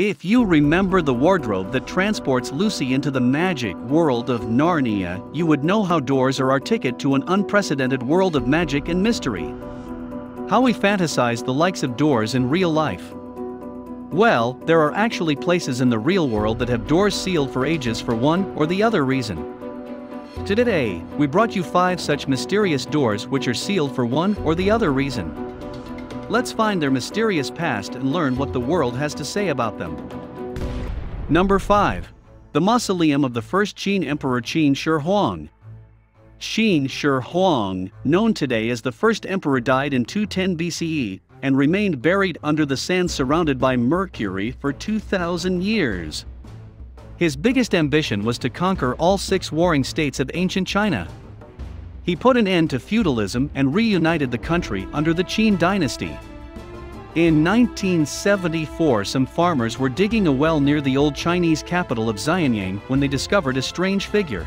If you remember the wardrobe that transports Lucy into the magic world of Narnia, you would know how doors are our ticket to an unprecedented world of magic and mystery. How we fantasize the likes of doors in real life. Well, there are actually places in the real world that have doors sealed for ages for one or the other reason. Today, we brought you 5 such mysterious doors which are sealed for one or the other reason. Let's find their mysterious past and learn what the world has to say about them. Number 5. The Mausoleum of the First Qin Emperor Qin Shi Huang. Qin Shi Huang, known today as the first emperor, died in 210 BCE and remained buried under the sand surrounded by mercury for 2,000 years. His biggest ambition was to conquer all 6 warring states of ancient China. He put an end to feudalism and reunited the country under the Qin Dynasty. In 1974, some farmers were digging a well near the old Chinese capital of Xianyang when they discovered a strange figure.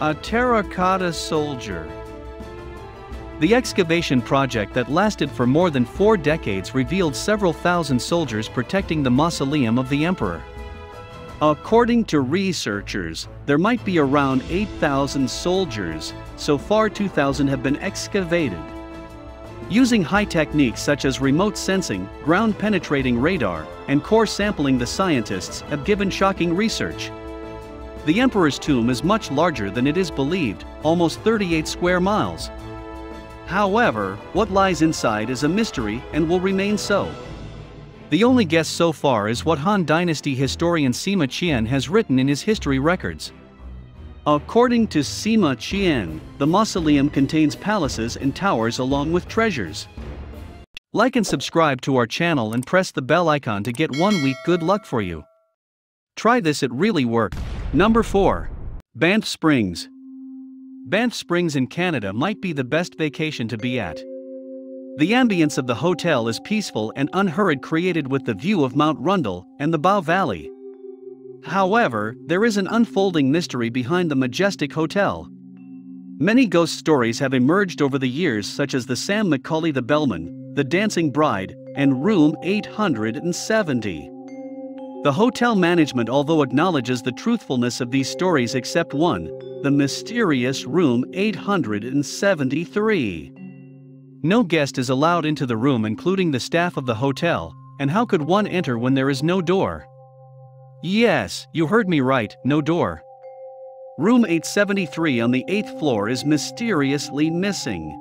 A terracotta soldier. The excavation project that lasted for more than 4 decades revealed several thousand soldiers protecting the mausoleum of the emperor. According to researchers, there might be around 8,000 soldiers. So far, 2,000 have been excavated. Using high techniques such as remote sensing, ground-penetrating radar, and core sampling, the scientists have given shocking research. The emperor's tomb is much larger than it is believed, almost 38 square miles. However, what lies inside is a mystery and will remain so. The only guess so far is what Han Dynasty historian Sima Qian has written in his history records. According to Sima Qian, the mausoleum contains palaces and towers along with treasures. Like and subscribe to our channel and press the bell icon to get 1 week good luck for you. Try this, it really worked. Number 4. Banff Springs. Banff Springs in Canada might be the best vacation to be at. The ambience of the hotel is peaceful and unhurried, created with the view of Mount Rundle and the Bow Valley. However, there is an unfolding mystery behind the majestic hotel. Many ghost stories have emerged over the years, such as the Sam McCauley, the Bellman, the Dancing Bride, and Room 870. The hotel management, although acknowledges the truthfulness of these stories, except one, the mysterious Room 873. No guest is allowed into the room, including the staff of the hotel, and how could one enter when there is no door? Yes, you heard me right, no door. Room 873 on the 8th floor is mysteriously missing.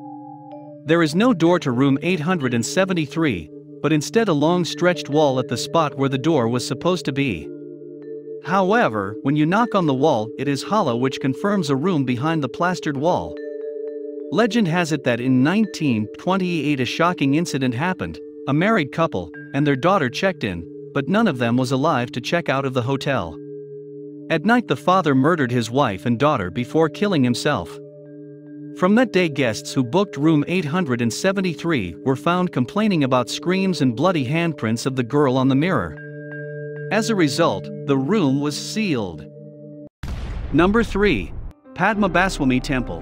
There is no door to room 873, but instead a long stretched wall at the spot where the door was supposed to be. However, when you knock on the wall, it is hollow, which confirms a room behind the plastered wall. Legend has it that in 1928 a shocking incident happened. A married couple and their daughter checked in, but none of them was alive to check out of the hotel. At night, the father murdered his wife and daughter before killing himself. From that day, guests who booked room 873 were found complaining about screams and bloody handprints of the girl on the mirror. As a result, the room was sealed. Number 3. Padmanabhaswami Temple.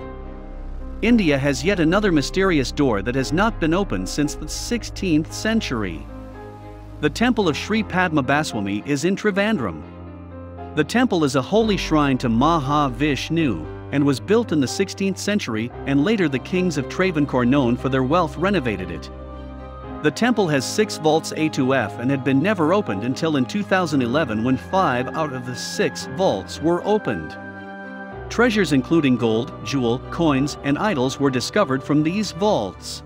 India has yet another mysterious door that has not been opened since the 16th century. The temple of Sree Padmanabhaswami is in Trivandrum. The temple is a holy shrine to Maha Vishnu and was built in the 16th century, and later the kings of Travancore, known for their wealth, renovated it. The temple has 6 vaults A to F and had been never opened until in 2011, when 5 out of the 6 vaults were opened. Treasures including gold, jewel, coins, and idols were discovered from these vaults.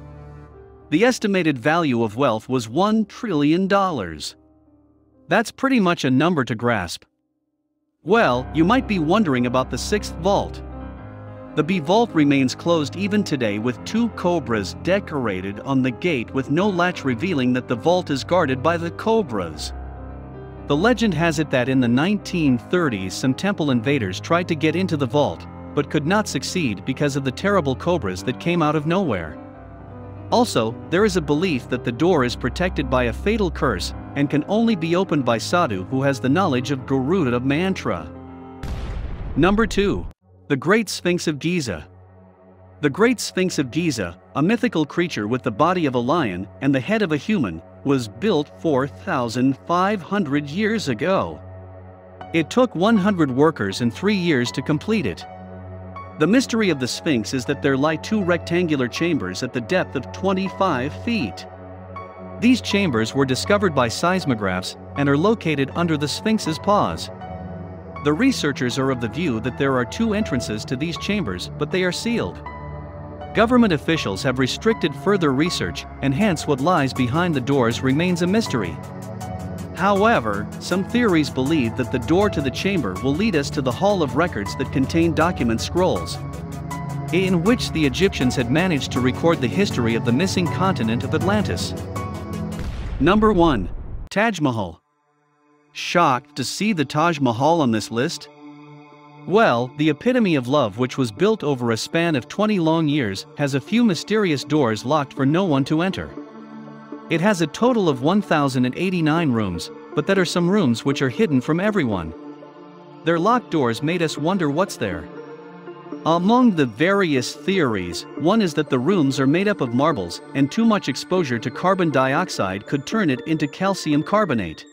The estimated value of wealth was $1 trillion. That's pretty much a number to grasp. Well, you might be wondering about the 6th vault. The B vault remains closed even today, with 2 cobras decorated on the gate with no latch, revealing that the vault is guarded by the cobras. The legend has it that in the 1930s some temple invaders tried to get into the vault, but could not succeed because of the terrible cobras that came out of nowhere. Also, there is a belief that the door is protected by a fatal curse and can only be opened by sadhu who has the knowledge of Garuda mantra. Number 2. The Great Sphinx of Giza. The Great Sphinx of Giza, a mythical creature with the body of a lion and the head of a human, was built 4,500 years ago. It took 100 workers and 3 years to complete it. The mystery of the Sphinx is that there lie two rectangular chambers at the depth of 25 feet. These chambers were discovered by seismographs and are located under the Sphinx's paws. The researchers are of the view that there are two entrances to these chambers, but they are sealed. Government officials have restricted further research, and hence what lies behind the doors remains a mystery. However, some theories believe that the door to the chamber will lead us to the Hall of Records that contain document scrolls, in which the Egyptians had managed to record the history of the missing continent of Atlantis. Number 1. Taj Mahal. Shocked to see the Taj Mahal on this list? Well, the epitome of love, which was built over a span of 20 long years, has a few mysterious doors locked for no one to enter. It has a total of 1,089 rooms, but that are some rooms which are hidden from everyone. Their locked doors made us wonder what's there. Among the various theories, one is that the rooms are made up of marbles, and too much exposure to carbon dioxide could turn it into calcium carbonate.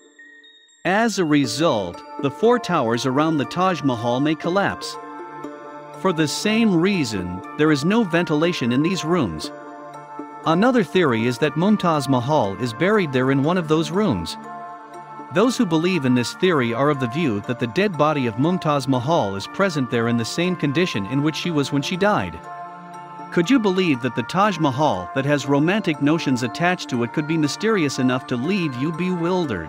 As a result, the four towers around the Taj Mahal may collapse. For the same reason, there is no ventilation in these rooms. Another theory is that Mumtaz Mahal is buried there in one of those rooms. Those who believe in this theory are of the view that the dead body of Mumtaz Mahal is present there in the same condition in which she was when she died. Could you believe that the Taj Mahal that has romantic notions attached to it could be mysterious enough to leave you bewildered?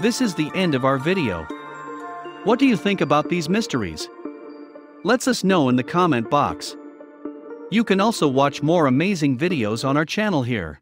This is the end of our video. What do you think about these mysteries? Let us know in the comment box. You can also watch more amazing videos on our channel here.